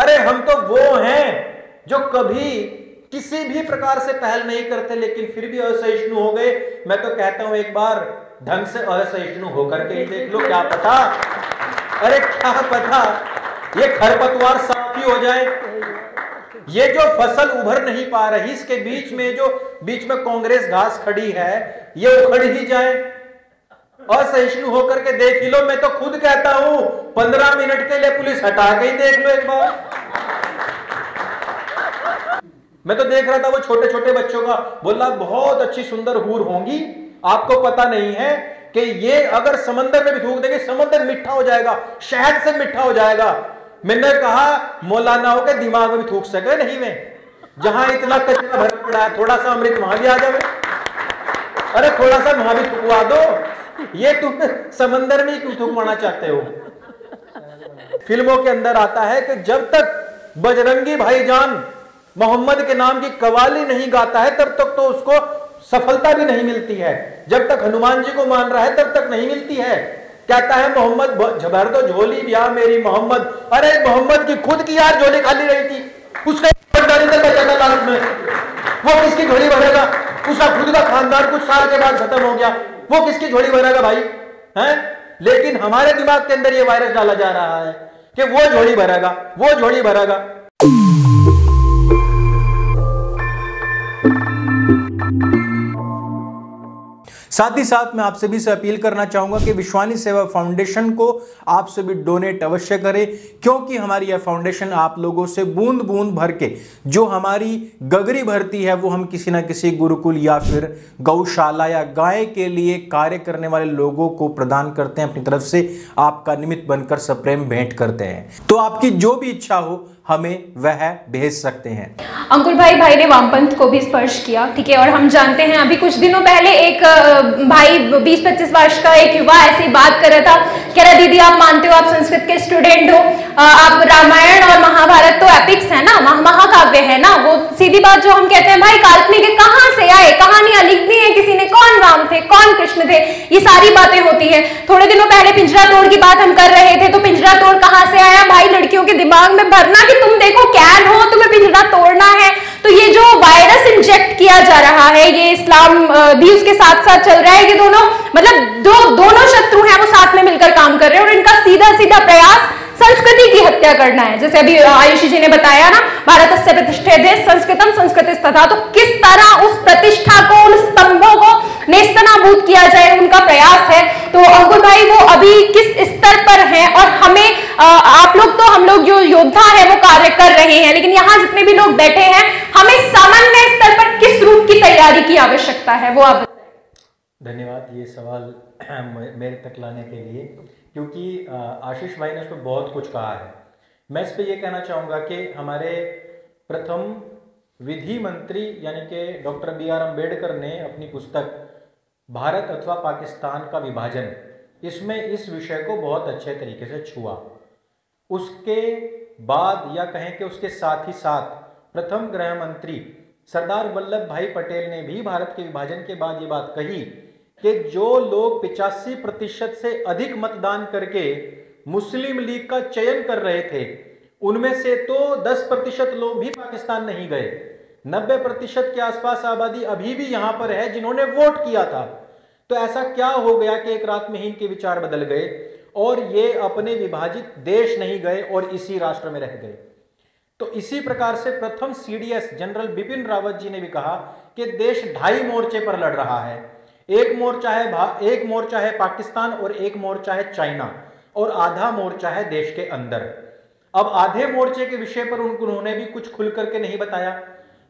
अरे हम तो वो हैं जो कभी किसी भी प्रकार से पहल नहीं करते लेकिन फिर भी असहिष्णु हो गए। मैं तो कहता हूं एक बार ढंग से असहिष्णु होकर के ही देख लो, क्या पता, अरे क्या पता ये खरपतवार साफ ही हो जाए। ये जो फसल उभर नहीं पा रही, इसके बीच में कांग्रेस घास खड़ी है, ये उखड़ ही जाए। असहिष्णु होकर के देख लो, मैं तो खुद कहता हूं 15 मिनट के लिए पुलिस हटा के ही देख लो एक बार। मैं तो देख रहा था वो छोटे छोटे बच्चों का, बोला बहुत अच्छी सुंदर हूर होंगी, आपको पता नहीं है कि ये अगर समंदर में भी थूक देंगे समंदर मीठा हो जाएगा, शहद से मीठा हो जाएगा। मैंने कहा मौलानाओं के दिमाग में भी थूक सके नहीं, मैं जहां इतना कचरा भरा पड़ा है थोड़ा सा अमृत वहां भी आ जाए, अरे थोड़ा सा वहां भी थुकवा दो, ये तुम समंदर में क्यों थूकवाना चाहते हो। फिल्मों के अंदर आता है कि जब तक बजरंगी भाईजान मोहम्मद के नाम की कवाली नहीं गाता है तब तक तो उसको सफलता भी नहीं मिलती है। जब तक हनुमान जी को मान रहा है तब तक नहीं मिलती है। कहता है मोहम्मद भर दो झोली ब्याह मेरी मोहम्मद, अरे मोहम्मद की खुद की यार झोली खाली रही थी, उसका वो किसकी झोली भरेगा, उसका खुद का खानदान कुछ साल के बाद खत्म हो गया, वो किसकी झोली भरेगा भाई हैं। लेकिन हमारे दिमाग के अंदर ये वायरस डाला जा रहा है कि वो झोली भरेगा, वो झोली भरेगा। साथ ही साथ मैं आप सभी से अपील करना चाहूँगा कि विश्वानी सेवा फाउंडेशन को आप सभी डोनेट अवश्य करें, क्योंकि हमारी यह फाउंडेशन आप लोगों से बूंद बूंद भर के जो हमारी गगरी भरती है वो हम किसी ना किसी गुरुकुल या फिर गौशाला या गाय के लिए कार्य करने वाले लोगों को प्रदान करते हैं। अपनी तरफ से आपका निमित्त बनकर सप्रेम भेंट करते हैं, तो आपकी जो भी इच्छा हो हमें वह भेज सकते हैं। अंकुर भाई ने वामपंथ को भी स्पर्श किया, ठीक है, और हम जानते हैं अभी कुछ दिनों पहले एक भाई 20-25 वर्ष का एक युवा ऐसी बात कर रहा था, कह रहा दीदी आप मानते हो आप संस्कृत के स्टूडेंट हो, आप रामायण और महाभारत तो एपिक्स है ना, महाकाव्य है ना। वो सीधी बात जो हम कहते हैं भाई काल्पनिक है, कहाँ से आए, कहानियां लिखनी है किसी ने, कौन राम थे कौन कृष्ण थे, ये सारी बातें होती है। थोड़े दिनों पहले पिंजरा तोड़ की बात हम कर रहे थे, तो पिंजरा तोड़ कहाँ से आया भाई, लड़कियों के दिमाग में भरना कि तुम देखो कैद हो, तुम्हें पिंजरा तोड़ना है। तो ये जो वायरस इंजेक्ट किया जा रहा है, ये इस्लाम भी उसके साथ साथ चल रहा है, ये दोनों मतलब दोनों शत्रु हैं, वो साथ में मिलकर काम कर रहे हैं, और इनका सीधा सीधा प्रयास संस्कृति की हत्या करना है। जैसे अभी आयुषी जी ने बताया ना, भारतस्य प्रतिष्ठते संस्कृतम संस्कृतिस्तथा, तो किस तरह उस प्रतिष्ठा को, उन स्तंभों को नेस्तनाबूद किया जाए, उनका प्रयास है। तो अंकुर भाई वो अभी किस स्तर पर है, और हमें आप लोग तो हम लोग जो योद्धा है वो कार्य कर रहे हैं, लेकिन यहाँ जितने भी लोग बैठे हैं हमें सामान्य स्तर पर किस रूप की तैयारी की आवश्यकता है, वो आप बताएं। धन्यवाद ये सवाल मेरे तक लाने के लिए, क्योंकि आशीष भाई ने उस पर बहुत कुछ कहा है। मैं इस पर यह कहना चाहूँगा कि हमारे प्रथम विधि मंत्री यानी कि डॉक्टर BR अम्बेडकर ने अपनी पुस्तक भारत अथवा पाकिस्तान का विभाजन, इसमें इस विषय को बहुत अच्छे तरीके से छुआ। उसके बाद या कहें कि उसके साथ ही साथ प्रथम गृह मंत्री सरदार वल्लभ भाई पटेल ने भी भारत के विभाजन के बाद ये बात कही कि जो लोग 85% से अधिक मतदान करके मुस्लिम लीग का चयन कर रहे थे, उनमें से तो 10% लोग भी पाकिस्तान नहीं गए, 90% के आसपास आबादी अभी भी यहाँ पर है जिन्होंने वोट किया था। तो ऐसा क्या हो गया कि एक रात में ही इनके विचार बदल गए और ये अपने विभाजित देश नहीं गए और इसी राष्ट्र में रह गए। तो इसी प्रकार से प्रथम CDS जनरल बिपिन रावत जी ने भी कहा कि देश 2.5 मोर्चे पर लड़ रहा है, एक मोर्चा है पाकिस्तान और एक मोर्चा है चाइना और आधा मोर्चा है देश के अंदर। अब आधे मोर्चे के विषय पर उन्होंने भी कुछ खुल करके नहीं बताया।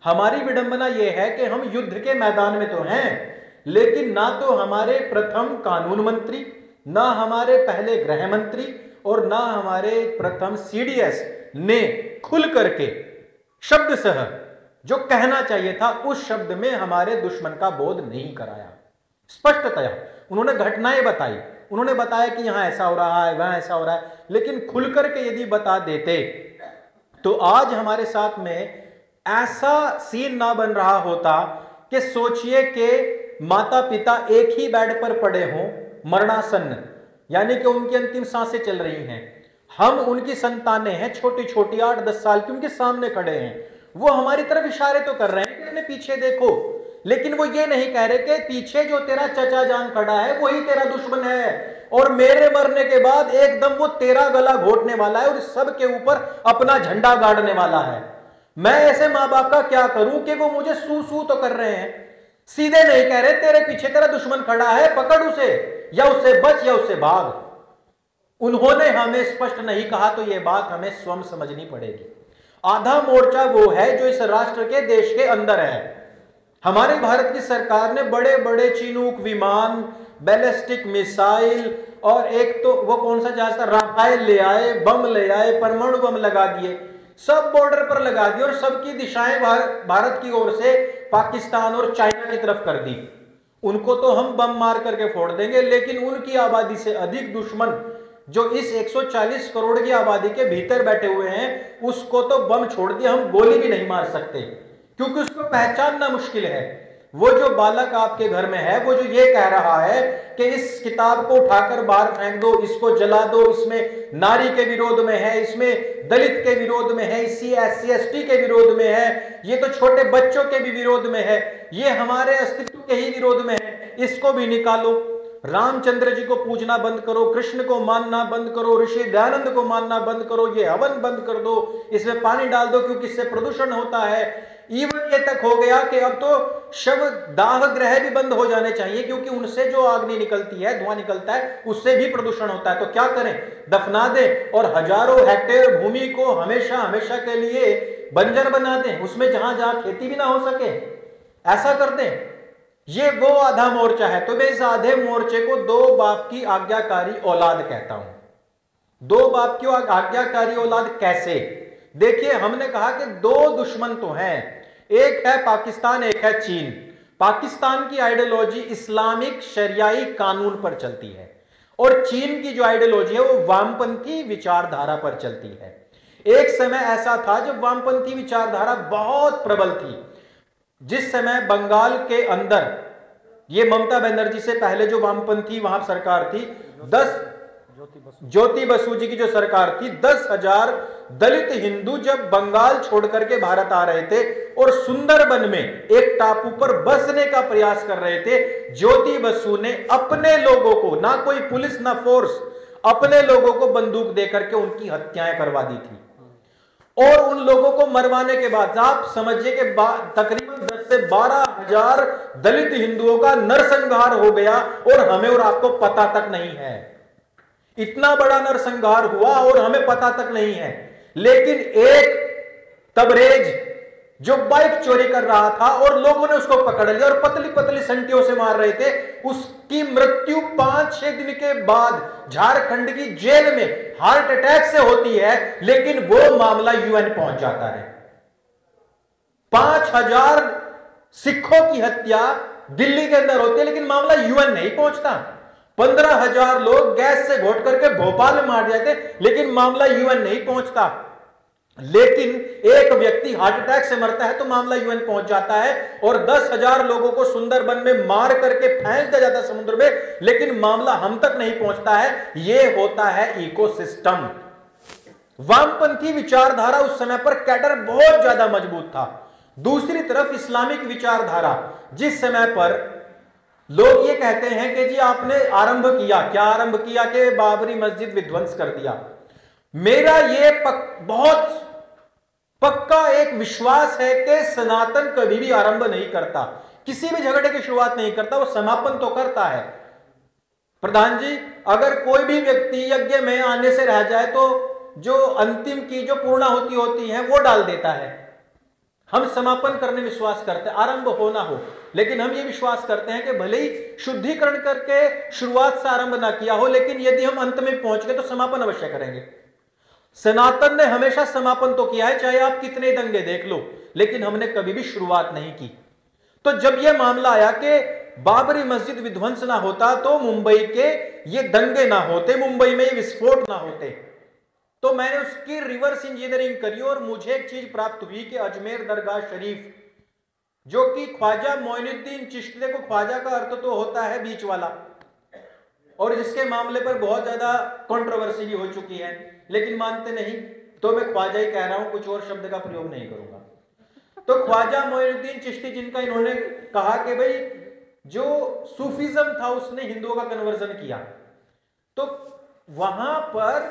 हमारी विडंबना यह है कि हम युद्ध के मैदान में तो हैं, लेकिन ना तो हमारे प्रथम कानून मंत्री, ना हमारे पहले गृह मंत्री और ना हमारे प्रथम CDS ने खुल करके शब्द सह जो कहना चाहिए था उस शब्द में हमारे दुश्मन का बोध नहीं कराया। स्पष्टतया उन्होंने घटनाएं बताई, उन्होंने बताया कि यहाँ ऐसा हो रहा है, वहाँ ऐसा हो रहा है, लेकिन खुलकर के यदि बता देते तो आज हमारे साथ में ऐसा सीन ना बन रहा होता कि सोचिए कि माता पिता एक ही बेड पर पड़े हों मरणासन्न, यानी कि उनकी अंतिम सांसें चल रही हैं। हम उनकी संतानें हैं, छोटी छोटी 8-10 साल की, उनके सामने खड़े हैं। वो हमारी तरफ इशारे तो कर रहे हैं कि अपने पीछे देखो, लेकिन वो ये नहीं कह रहे कि पीछे जो तेरा चचा जान खड़ा है वही तेरा दुश्मन है, और मेरे मरने के बाद एकदम वो तेरा गला घोटने वाला है और सबके ऊपर अपना झंडा गाड़ने वाला है। मैं ऐसे माँ बाप का क्या करूं कि वो मुझे सू सू तो कर रहे हैं, सीधे नहीं कह रहे तेरे पीछे तेरा दुश्मन खड़ा है, पकड़ उसे, या उससे बच या उससे भाग। उन्होंने हमें स्पष्ट नहीं कहा, तो यह बात हमें स्वयं समझनी पड़ेगी। आधा मोर्चा वो है जो इस राष्ट्र के, देश के अंदर है। हमारे भारत की सरकार ने बड़े बड़े चिनूक विमान, बैलिस्टिक मिसाइल, और एक तो वो कौन सा जहाज था, राफेल ले आए, बम ले आए, परमाणु बम लगा दिए, सब बॉर्डर पर लगा दिए, और सबकी दिशाएं भारत की ओर से पाकिस्तान और चाइना की तरफ कर दी। उनको तो हम बम मार करके फोड़ देंगे, लेकिन उनकी आबादी से अधिक दुश्मन जो इस 140 करोड़ की आबादी के भीतर बैठे हुए हैं, उसको तो बम छोड़ दिया, हम गोली भी नहीं मार सकते, क्योंकि उसको पहचानना मुश्किल है। वो जो बालक आपके घर में है, वो जो ये कह रहा है कि इस किताब को उठाकर बाहर फेंक दो, इसको जला दो, इसमें नारी के विरोध में है, इसमें दलित के विरोध में है, इसी SC ST के विरोध में है, ये तो छोटे बच्चों के भी विरोध में है, ये हमारे अस्तित्व के ही विरोध में है, इसको भी निकालो। रामचंद्र जी को पूजना बंद करो, कृष्ण को मानना बंद करो, ऋषि दयानंद को मानना बंद करो, ये हवन बंद कर दो, इसमें पानी डाल दो क्योंकि इससे प्रदूषण होता है। इवन ये तक हो गया कि अब तो शव दाह ग्रह भी बंद हो जाने चाहिए, क्योंकि उनसे जो आग निकलती है, धुआं निकलता है, उससे भी प्रदूषण होता है। तो क्या करें, दफना दें और हजारों हेक्टेयर भूमि को हमेशा हमेशा के लिए बंजर बना दें, उसमें जहां जहां खेती भी ना हो सके, ऐसा कर दें। ये वो आधा मोर्चा है। तो मैं इस आधे मोर्चे को दो बाप की आज्ञाकारी औलाद कहता हूं। दो बाप की आज्ञाकारी औलाद कैसे? देखिए, हमने कहा कि दो दुश्मन तो हैं, एक है पाकिस्तान, एक है चीन। पाकिस्तान की आइडियोलॉजी इस्लामिक शरियाई कानून पर चलती है, और चीन की जो आइडियोलॉजी है वो वामपंथी विचारधारा पर चलती है। एक समय ऐसा था जब वामपंथी विचारधारा बहुत प्रबल थी, जिस समय बंगाल के अंदर ये ममता बनर्जी से पहले जो वामपंथी वहां सरकार थी, ज्योति बसु जी की जो सरकार थी, 10,000 दलित हिंदू जब बंगाल छोड़ करके भारत आ रहे थे और सुंदरबन में एक टापू पर बसने का प्रयास कर रहे थे, ज्योति बसु ने अपने लोगों को, ना कोई पुलिस ना फोर्स, अपने लोगों को बंदूक देकर के उनकी हत्याएं करवा दी थी। और उन लोगों को मरवाने के बाद आप समझिए कि तकरीबन 10 से 12 हजार दलित हिंदुओं का नरसंहार हो गया, और हमें और आपको पता तक नहीं है। इतना बड़ा नरसंहार हुआ और हमें पता तक नहीं है। लेकिन एक तबरेज जो बाइक चोरी कर रहा था और लोगों ने उसको पकड़ लिया और पतली पतली संटियों से मार रहे थे, उसकी मृत्यु 5-6 दिन के बाद झारखंड की जेल में हार्ट अटैक से होती है, लेकिन वो मामला UN पहुंच जाता है। 5,000 सिखों की हत्या दिल्ली के अंदर होती है, लेकिन मामला UN नहीं पहुंचता। 15,000 लोग गैस से घोट करके भोपाल में मार जाते, लेकिन मामला UN नहीं पहुंचता। लेकिन एक व्यक्ति हार्ट अटैक से मरता है तो मामला UN पहुंच जाता है, और 10,000 लोगों को सुंदरबन में मार करके फेंक दिया जाता है समुद्र में, लेकिन मामला हम तक नहीं पहुंचता है। यह होता है इकोसिस्टम। वामपंथी विचारधारा उस समय पर कैडर बहुत ज्यादा मजबूत था। दूसरी तरफ इस्लामिक विचारधारा, जिस समय पर लोग ये कहते हैं कि जी आपने आरंभ किया, क्या आरंभ किया कि बाबरी मस्जिद विध्वंस कर दिया। मेरा ये बहुत पक्का एक विश्वास है कि सनातन कभी भी आरंभ नहीं करता, किसी भी झगड़े की शुरुआत नहीं करता, वो समापन तो करता है। प्रधान जी, अगर कोई भी व्यक्ति यज्ञ में आने से रह जाए तो जो अंतिम की जो पूर्णाहुति होती है वो डाल देता है। हम समापन करने विश्वास करते हैं, आरंभ हो ना हो, लेकिन हम ये विश्वास करते हैं कि भले ही शुद्धिकरण करके शुरुआत से आरंभ ना किया हो, लेकिन यदि हम अंत में पहुंच गए तो समापन अवश्य करेंगे। सनातन ने हमेशा समापन तो किया है, चाहे आप कितने दंगे देख लो, लेकिन हमने कभी भी शुरुआत नहीं की। तो जब यह मामला आया कि बाबरी मस्जिद विध्वंस ना होता तो मुंबई के ये दंगे ना होते, मुंबई में ये विस्फोट ना होते, तो मैंने उसकी रिवर्स इंजीनियरिंग करी और मुझे एक चीज प्राप्त हुई कि अजमेर दरगाह शरीफ, जो कि ख्वाजा मोइनुद्दीन चिश्ती को, ख्वाजा का अर्थ तो होता है बीच वाला, और जिसके मामले पर बहुत ज्यादा कंट्रोवर्सी भी हो चुकी है, लेकिन मानते नहीं, तो मैं ख्वाजा ही कह रहा हूं, कुछ और शब्द का प्रयोग नहीं करूंगा। तो ख्वाजा मोइनुद्दीन चिश्ती, जिनका इन्होंने कहा कि भाई जो सूफीज्म था उसने हिंदुओं का कन्वर्जन किया, तो वहां पर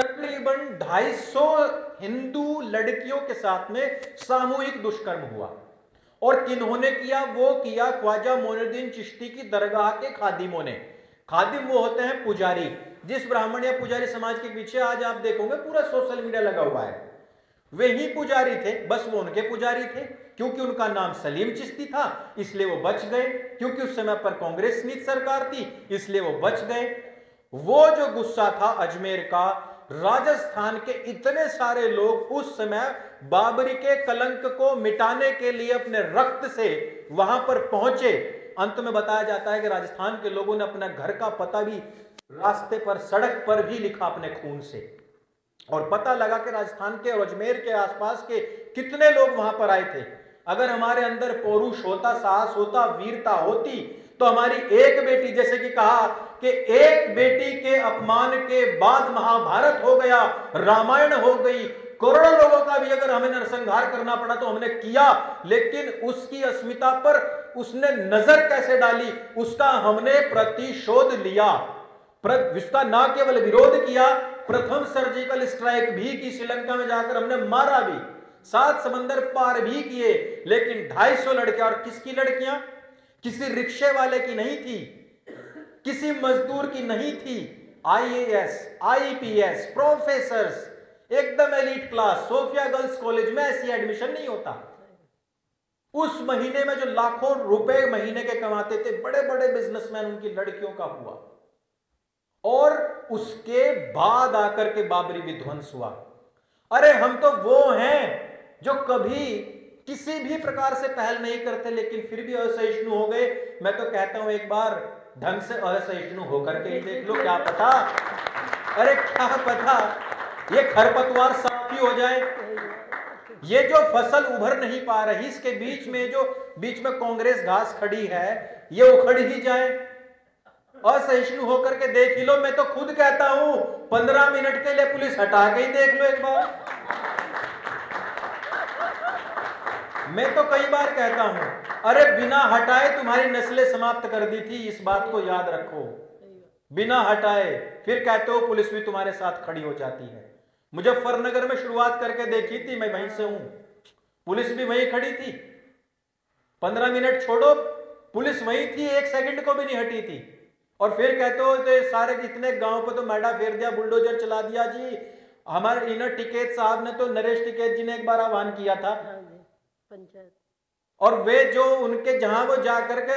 तकरीबन 250 हिंदू लड़कियों के साथ में सामूहिक दुष्कर्म हुआ, और किन्होंने किया? वो किया ख्वाजा मोइनुद्दीन चिश्ती की दरगाह के खादिमों ने। खादिम वो होते हैं पुजारी, जिस ब्राह्मण या पुजारी समाज के पीछे आज आप देखोगे पूरा सोशल मीडिया लगा हुआ है, वे ही पुजारी थे, बस वो उनके पुजारी थे। क्योंकि उनका नाम सलीम चिश्ती था इसलिए वो बच गए, क्योंकि उस समय पर कांग्रेस नीति सरकार थी इसलिए वो बच गए। वो जो गुस्सा था अजमेर का, राजस्थान के इतने सारे लोग उस समय बाबरी के कलंक को मिटाने के लिए अपने रक्त से वहां पर पहुंचे। अंत में बताया जाता है कि राजस्थान के लोगों ने अपना घर का पता भी रास्ते पर, सड़क पर भी लिखा अपने खून से, और पता लगा कि राजस्थान के और अजमेर के आसपास के कितने लोग वहां पर आए थे। अगर हमारे अंदर पौरुष होता, साहस होता, वीरता होती, तो हमारी एक बेटी, जैसे कि कहा कि एक बेटी के अपमान के बाद महाभारत हो गया, रामायण हो गई, करोड़ों लोगों का भी अगर हमें नरसंहार करना पड़ा तो हमने किया, लेकिन उसकी अस्मिता पर उसने नजर कैसे डाली, उसका हमने प्रतिशोध लिया, उसका ना केवल विरोध किया, प्रथम सर्जिकल स्ट्राइक भी की, श्रीलंका में जाकर हमने मारा भी, 7 समंदर पार भी किए। लेकिन 250 लड़कियां, और किसकी लड़कियां? किसी रिक्शे वाले की नहीं थी, किसी मजदूर की नहीं थी, IAS, IPS, प्रोफेसर्स, एकदम elite class. Sophia girls college में ऐसी एडमिशन नहीं होता। उस महीने में जो लाखों रुपए महीने के कमाते थे बड़े बड़े बिजनेसमैन, उनकी लड़कियों का हुआ। और उसके बाद आकर के बाबरी विध्वंस हुआ। अरे हम तो वो हैं जो कभी किसी भी प्रकार से पहल नहीं करते, लेकिन फिर भी असहिष्णु हो गए। मैं तो कहता हूं एक बार ढंग से असहिष्णु होकर के ही देख लो, क्या पता, अरे क्या पता ये खरपतवार साफ ही हो जाए। ये जो फसल उभर नहीं पा रही, इसके बीच में जो कांग्रेस घास खड़ी है, ये उखड़ ही जाए। असहिष्णु होकर के देख ही लो। मैं तो खुद कहता हूं 15 मिनट के लिए पुलिस हटा के ही देख लो एक बार। मैं तो कई बार कहता हूं, अरे बिना हटाए तुम्हारी नस्लें समाप्त कर दी थी, इस बात को याद रखो, बिना हटाए। फिर कहते हो पुलिस भी तुम्हारे साथ खड़ी हो जाती है। मुजफ्फरनगर में शुरुआत करके देखी थी, मैं वहीं से हूं, पुलिस भी वहीं खड़ी थी। 15 मिनट छोड़ो, पुलिस वहीं थी, 1 सेकंड को भी नहीं हटी थी। और फिर कहते हो तो सारे इतने गाँव पर तो मैडा फेर दिया, बुलडोजर चला दिया जी। हमारे इन्हें टिकैत साहब ने तो, नरेश टिकैत जी ने एक बार आह्वान किया था पंचायत, और वे जो उनके जहां वो जाकर के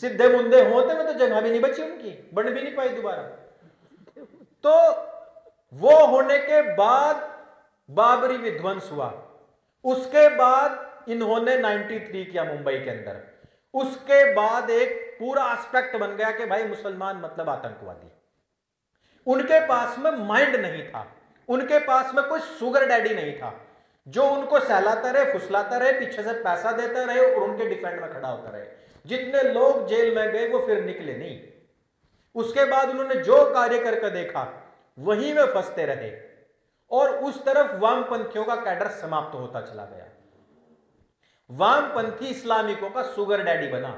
सीधे मुंदे होते में तो जगह भी नहीं बची उनकी, बढ़ भी नहीं पाई दोबारा। तो वो होने के बाद बाबरी विध्वंस हुआ। उसके बाद इन्होंने 93 किया मुंबई के अंदर। उसके बाद एक पूरा एस्पेक्ट बन गया कि भाई मुसलमान मतलब आतंकवादी। उनके पास में माइंड नहीं था, उनके पास में कोई सुगर डैडी नहीं था जो उनको सहलाता रहे, फुसलाता रहे, पीछे से पैसा देता रहे और उनके डिफेंड में खड़ा होता रहे। जितने लोग जेल में गए वो फिर निकले नहीं। उसके बाद उन्होंने जो कार्य करके देखा वहीं में फंसते रहे, और उस तरफ वामपंथियों का कैडर समाप्त होता चला गया। वामपंथी इस्लामिकों का सुगर डैडी बना।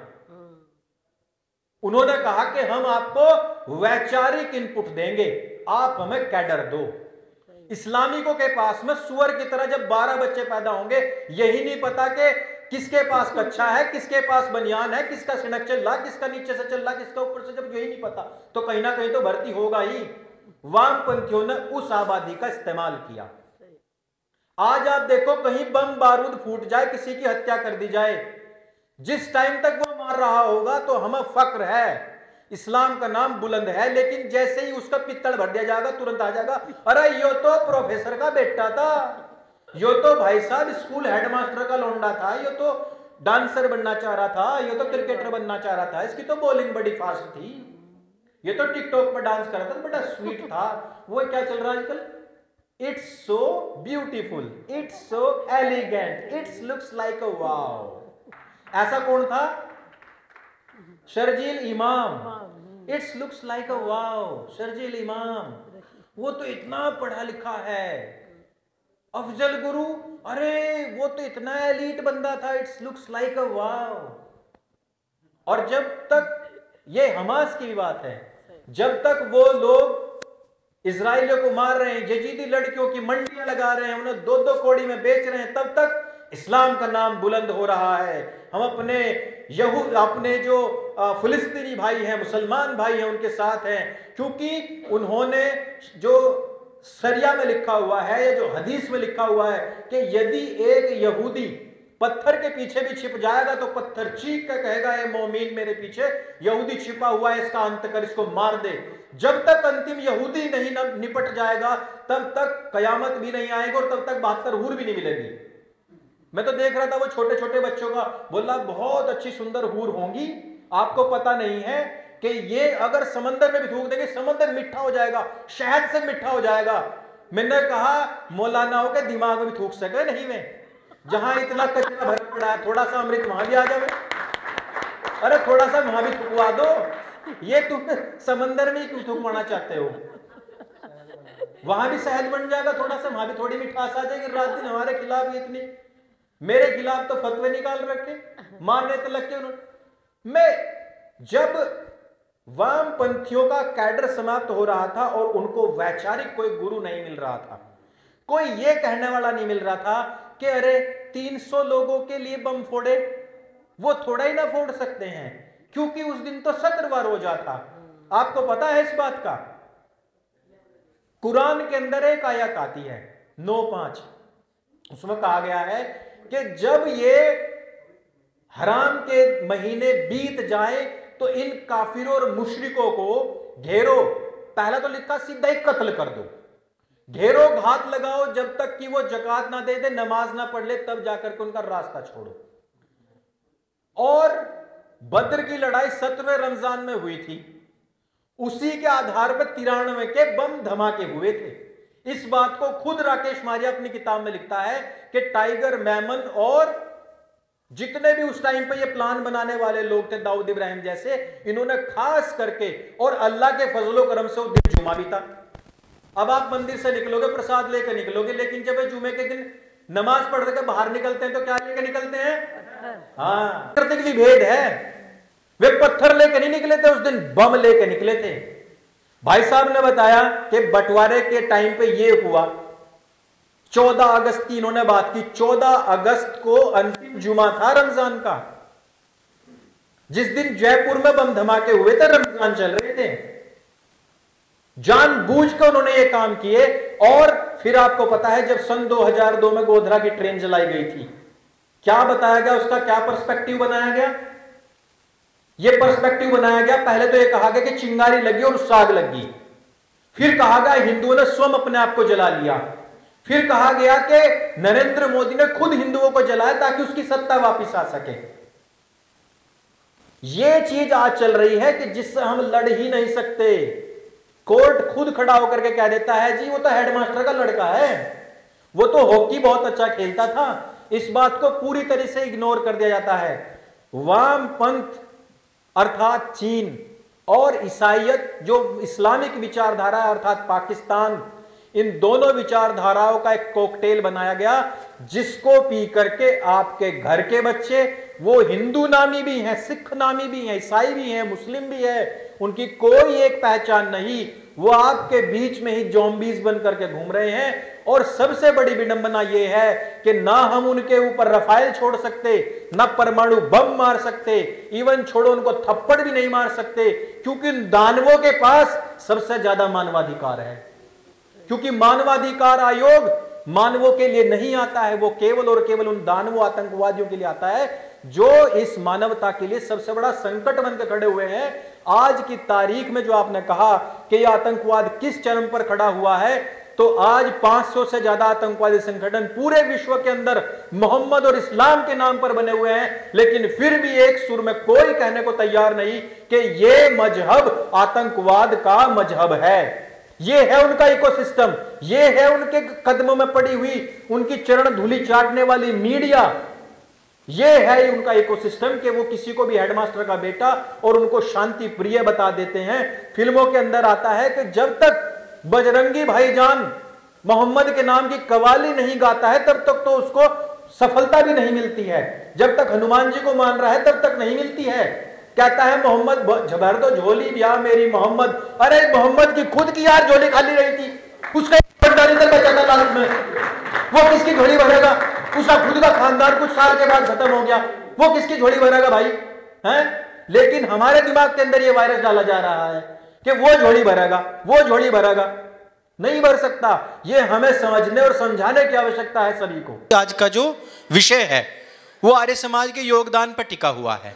उन्होंने कहा कि हम आपको वैचारिक इनपुट देंगे, आप हमें कैडर दो। इस्लामिकों के पास में सुअर की तरह जब 12 बच्चे पैदा होंगे, यही नहीं पता कि किसके पास कच्छा है, किसके पास बनियान है, किसका सिनक चल रहा, किसका नीचे से चल रहा, किसका ऊपर से, जब यही नहीं पता तो कहीं ना कहीं तो भर्ती होगा ही। वामपंथियों ने उस आबादी का इस्तेमाल किया। आज आप देखो कहीं बम बारूद फूट जाए, किसी की हत्या कर दी जाए, जिस टाइम तक वो मार रहा होगा तो हमें फक्र है, इस्लाम का नाम बुलंद है, लेकिन जैसे ही उसका पित्तल भर दिया जाएगा तुरंत आ जाएगा, अरे यो तो प्रोफेसर का बेटा था, यो तो भाई साहब स्कूल हेडमास्टर का लौंडा था, यो तो डांसर बनना चाह रहा था, यो तो क्रिकेटर बनना चाह रहा था, इसकी तो बॉलिंग बड़ी फास्ट थी, ये तो टिकटॉक पर डांस कर रहा था, बड़ा स्वीट था। वो क्या चल रहा है आजकल? It's so beautiful, it's so elegant, it's looks like a wow. ऐसा कौन था? Sharjeel Imam. It's looks like a wow, Sharjeel Imam. वो तो इतना पढ़ा लिखा है, अफजल गुरु, अरे वो तो इतना एलीट बंदा था, it's looks like a wow. और जब तक ये हमास की बात है, जब तक वो लोग इजरायलियों को मार रहे हैं, यजीदी लड़कियों की मंडियां लगा रहे हैं, उन्हें 2-2 कौड़ी में बेच रहे हैं, तब तक इस्लाम का नाम बुलंद हो रहा है। हम अपने जो फिलिस्तीनी भाई हैं, मुसलमान भाई हैं, उनके साथ हैं, क्योंकि उन्होंने जो शरिया में लिखा हुआ है या जो हदीस में लिखा हुआ है कि यदि एक यहूदी पत्थर के पीछे भी छिप जाएगा तो पत्थर चीख कर कहेगा, ए मोमिन मेरे पीछे यहूदी छिपा हुआ है, इसका अंत कर, इसको मार दे। जब तक अंतिम यहूदी नहीं निपट जाएगा तब तक कयामत भी नहीं आएगी और तब तक 72 हूर भी नहीं मिलेगी। मैं तो देख रहा था वो छोटे छोटे बच्चों का, बोला बहुत अच्छी सुंदर हूर होंगी, आपको पता नहीं है कि ये अगर समंदर में भी थूक देंगे समंदर मीठा हो जाएगा, शहद से मीठा हो जाएगा। मैंने कहा मौलानाओं के दिमाग में भी थूक सके नहीं, मैं जहां इतना कचरा भरा पड़ा है, थोड़ा सा अमृत वहां भी आ जावे, अरे थोड़ा सा वहां भी थुकवा दो, ये तुम समंदर में क्यों थुकवाना चाहते हो, वहां भी शहद बन जाएगा थोड़ा सा, वहां भी थोड़ी मिठास आ जाएगी। रात दिन हमारे खिलाफ इतनी, मेरे खिलाफ तो फतवे निकाल रखे, मारने तो लग के उन्होंने। मैं जब वामपंथियों का कैडर समाप्त हो रहा था और उनको वैचारिक कोई गुरु नहीं मिल रहा था, कोई ये कहने वाला नहीं मिल रहा था कि अरे 300 लोगों के लिए बम फोड़े, वो थोड़ा ही ना फोड़ सकते हैं, क्योंकि उस दिन तो 17वां रोजा था। आपको पता है इस बात का, कुरान के अंदर एक आयत आती है 9:5, उसमें कहा गया है कि जब ये हराम के महीने बीत जाए तो इन काफिरों और मुशरिकों को घेरो, पहला तो लिखा सीधा ही कत्ल कर दो, घेरो घात लगाओ, जब तक कि वो जकात ना दे दे, नमाज ना पढ़ ले, तब जाकर के उनका रास्ता छोड़ो। और बद्र की लड़ाई 17वें रमजान में हुई थी, उसी के आधार पर 93 के बम धमाके हुए थे। इस बात को खुद राकेश मारिया अपनी किताब में लिखता है कि टाइगर, मैमन और जितने भी उस टाइम पे ये प्लान बनाने वाले लोग थे, दाऊद इब्राहिम जैसे, इन्होंने खास करके, और अल्लाह के फजलो करम से वो दिन जुमा भी था। अब आप मंदिर से निकलोगे, प्रसाद लेकर निकलोगे, लेकिन जब जुमे के दिन नमाज पढ़ के बाहर निकलते हैं तो क्या लेकर निकलते हैं? हाँ, करते भी भेद है। वे पत्थर लेकर नहीं निकले थे उस दिन, बम लेकर निकले थे। भाई साहब ने बताया कि बंटवारे के टाइम पे ये हुआ, 14 अगस्त की इन्होंने बात की। 14 अगस्त को अंतिम जुमा था रमजान का, जिस दिन जयपुर में बम धमाके हुए थे, रमजान चल रहे थे, जानबूझकर उन्होंने ये काम किए। और फिर आपको पता है जब सन 2002 में गोधरा की ट्रेन जलाई गई थी, क्या बताया गया, उसका क्या पर्सपेक्टिव बनाया गया? ये पर्सपेक्टिव बनाया गया, पहले तो ये कहा गया कि चिंगारी लगी और साग लगी, फिर कहा गया हिंदुओं ने स्वयं अपने आप को जला लिया, फिर कहा गया कि नरेंद्र मोदी ने खुद हिंदुओं को जलाया ताकि उसकी सत्ता वापस आ सके। यह चीज आज चल रही है कि जिससे हम लड़ ही नहीं सकते। कोर्ट खुद खड़ा होकर के कह देता है जी वो तो हेडमास्टर का लड़का है, वो तो हॉकी बहुत अच्छा खेलता था। इस बात को पूरी तरह से इग्नोर कर दिया जाता है। वामपंथ अर्थात चीन और ईसाइयत जो इस्लामिक विचारधारा अर्थात पाकिस्तान, इन दोनों विचारधाराओं का एक कॉकटेल बनाया गया, जिसको पी करके आपके घर के बच्चे, वो हिंदू नामी भी हैं, सिख नामी भी हैं, ईसाई भी हैं, मुस्लिम भी है, उनकी कोई एक पहचान नहीं, वो आपके बीच में ही ज़ॉम्बीज़ बन करके घूम रहे हैं। और सबसे बड़ी विडंबना यह है कि ना हम उनके ऊपर रफाइल छोड़ सकते, ना परमाणु बम मार सकते, इवन छोड़ो उनको थप्पड़ भी नहीं मार सकते, क्योंकि इन दानवों के पास सबसे ज्यादा मानवाधिकार है। क्योंकि मानवाधिकार आयोग मानवों के लिए नहीं आता है, वो केवल और केवल उन दानवों आतंकवादियों के लिए आता है जो इस मानवता के लिए सबसे बड़ा संकट बनकर खड़े हुए हैं। आज की तारीख में जो आपने कहा कि यह आतंकवाद किस चरम पर खड़ा हुआ है, तो आज 500 से ज्यादा आतंकवादी संगठन पूरे विश्व के अंदर मोहम्मद और इस्लाम के नाम पर बने हुए हैं, लेकिन फिर भी एक सुर में कोई कहने को तैयार नहीं कि यह मजहब आतंकवाद का मजहब है। ये है उनका इकोसिस्टम, ये है उनके कदमों में पड़ी हुई उनकी चरण धूलि चाटने वाली मीडिया, ये है उनका इकोसिस्टम कि वो किसी को भी हेडमास्टर का बेटा और उनको शांति प्रिय बता देते हैं। फिल्मों के अंदर आता है कि जब तक बजरंगी भाईजान मोहम्मद के नाम की कवाली नहीं गाता है तब तक तो उसको सफलता भी नहीं मिलती है। जब तक हनुमान जी को मान रहा है तब तक नहीं मिलती है। कहता है मोहम्मद भर दो झोली ब्याह मेरी मोहम्मद, अरे मोहम्मद की खुद की यार झोली खाली रही थी, उसका लालच में वो किसकी झोली भरेगा? उसका खुद का खानदान कुछ साल के बाद खत्म हो गया, वो किसकी झोली भरेगा भाई हैं? लेकिन हमारे दिमाग के अंदर ये वायरस डाला जा रहा है कि वो झोली भरेगा, वो झोली भरेगा, नहीं भर सकता। ये हमें समझने और समझाने की आवश्यकता है सभी को। आज का जो विषय है वो आर्य समाज के योगदान पर टिका हुआ है।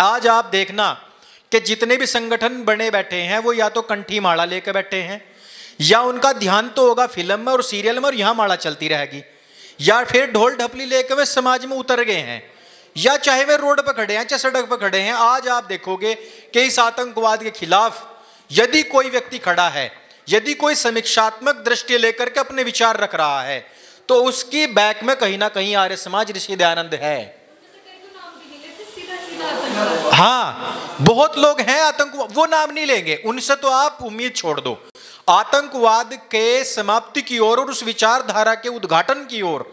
आज आप देखना कि जितने भी संगठन बने बैठे हैं वो या तो कंठी माला लेकर बैठे हैं, या उनका ध्यान तो होगा फिल्म में और सीरियल में और यहाँ माला चलती रहेगी, या फिर ढोल ढपली लेकर वे समाज में उतर गए हैं, या चाहे वे रोड पर खड़े हैं चाहे सड़क पर खड़े हैं। आज आप देखोगे कि इस आतंकवाद के खिलाफ यदि कोई व्यक्ति खड़ा है, यदि कोई समीक्षात्मक दृष्टि लेकर के अपने विचार रख रहा है, तो उसकी बैक में कहीं ना कहीं आर्य समाज ऋषि दयानंद है। हाँ, बहुत लोग हैं आतंकवाद, वो नाम नहीं लेंगे, उनसे तो आप उम्मीद छोड़ दो। आतंकवाद के समाप्ति की ओर और उस विचारधारा के उद्घाटन की ओर,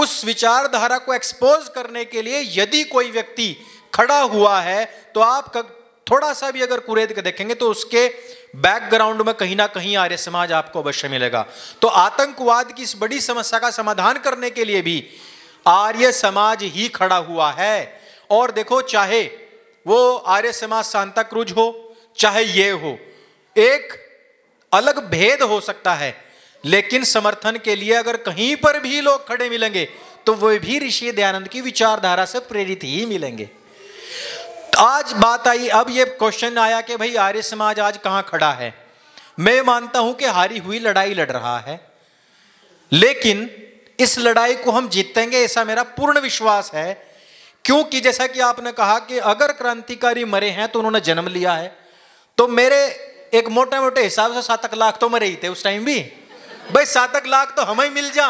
उस विचारधारा को एक्सपोज करने के लिए यदि कोई व्यक्ति खड़ा हुआ है, तो आप थोड़ा सा भी अगर कुरेद के देखेंगे तो उसके बैकग्राउंड में कहीं ना कहीं आर्य समाज आपको अवश्य मिलेगा। तो आतंकवाद की इस बड़ी समस्या का समाधान करने के लिए भी आर्य समाज ही खड़ा हुआ है। और देखो, चाहे वो आर्य समाज सांता क्रूज हो, चाहे ये हो, एक अलग भेद हो सकता है, लेकिन समर्थन के लिए अगर कहीं पर भी लोग खड़े मिलेंगे तो वे भी ऋषि दयानंद की विचारधारा से प्रेरित ही मिलेंगे। आज बात आई, अब ये क्वेश्चन आया कि भाई आर्य समाज आज कहाँ खड़ा है। मैं मानता हूं कि हारी हुई लड़ाई लड़ रहा है, लेकिन इस लड़ाई को हम जीतेंगे, ऐसा मेरा पूर्ण विश्वास है। क्योंकि जैसा कि आपने कहा कि अगर क्रांतिकारी मरे हैं तो उन्होंने जन्म लिया है, तो मेरे एक मोटे मोटे हिसाब से 7 लाख तो मरे ही थे उस टाइम भी। भाई 7 लाख तो हमें मिल जा,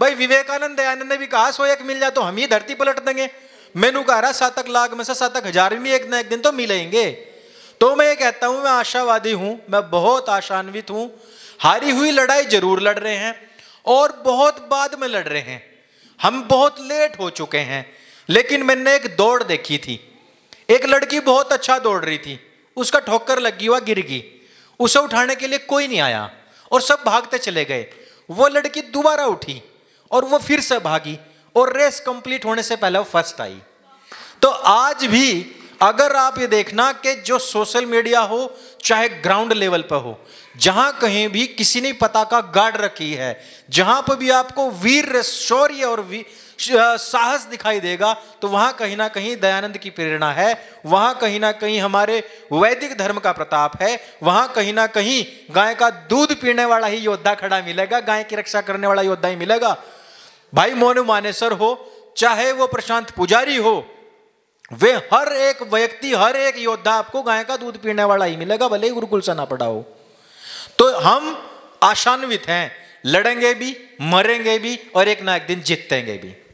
भाई विवेकानंद दयानंद ने भी कहा 100 मिल जा तो हम ही धरती पलट देंगे। मैंने कह रहा 7 लाख में से 7,000 भी एक ना एक दिन तो मिलेंगे। तो मैं ये कहता हूँ, मैं आशावादी हूँ, मैं बहुत आशान्वित हूँ। हारी हुई लड़ाई जरूर लड़ रहे हैं और बहुत बाद में लड़ रहे हैं, हम बहुत लेट हो चुके हैं। लेकिन मैंने एक दौड़ देखी थी, एक लड़की बहुत अच्छा दौड़ रही थी, उसका ठोकर लगी हुआ गिर गई, उसे उठाने के लिए कोई नहीं आया और सब भागते चले गए। वो लड़की दोबारा उठी और वो फिर से भागी और रेस कंप्लीट होने से पहले वो फर्स्ट आई। तो आज भी अगर आप ये देखना कि जो सोशल मीडिया हो चाहे ग्राउंड लेवल पर हो, जहां कहीं भी किसी ने पताका गाड़ रखी है, जहां पर भी आपको वीर शौर्य और साहस दिखाई देगा, तो वहां कहीं ना कहीं दयानंद की प्रेरणा है, वहां कहीं ना कहीं हमारे वैदिक धर्म का प्रताप है, वहां कहीं ना कहीं गाय का दूध पीने वाला ही योद्धा खड़ा मिलेगा, गाय की रक्षा करने वाला योद्धा ही मिलेगा। भाई मोनू मानेसर हो, चाहे वो प्रशांत पुजारी हो, वे हर एक व्यक्ति, हर एक योद्धा आपको गाय का दूध पीने वाला ही मिलेगा, भले ही गुरुकुल से ना पड़ा हो। तो हम आशान्वित हैं, लड़ेंगे भी, मरेंगे भी और एक ना एक दिन जीतेंगे भी।